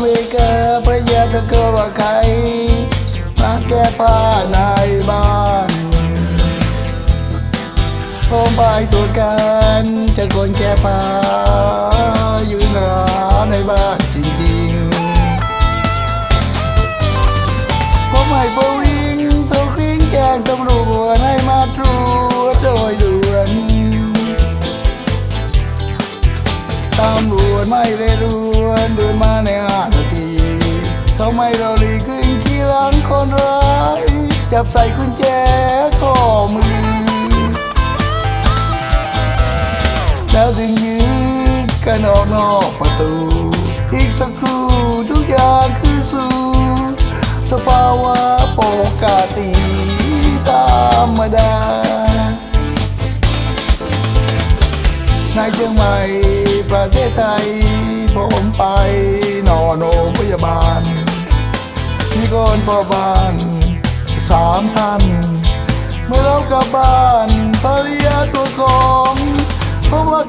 คุยกับภรรยาเธอก็ว่าใครมาแก้ผ้าในบ้านผมไปตรวจกันจะคนแก้ผ้ายืนหาในบ้านจริงๆผมให้ผู้วิ่งถูกวิ่งแจ้งตำรวจให้มาตรวจโดยด่วนตำรวจไม่เร่ร่วนเดินมาใน5 นาทีเขาไม่รอรีขึ้นขี่หลังคนร้ายจับใส่กุญแจข้อมือแล้วดึงยื้อกันออกนอกประตูอีกสักครู่ทุกอย่างคือสู่สภาวะปกติธรรมดาในเชียงใหม่ประเทศไทยผมไปนอนโรงพยาบาลมีคนพยาบาล3 ท่านเมื่อเรากลับบ้านภรรยาตัวของเพราะว่า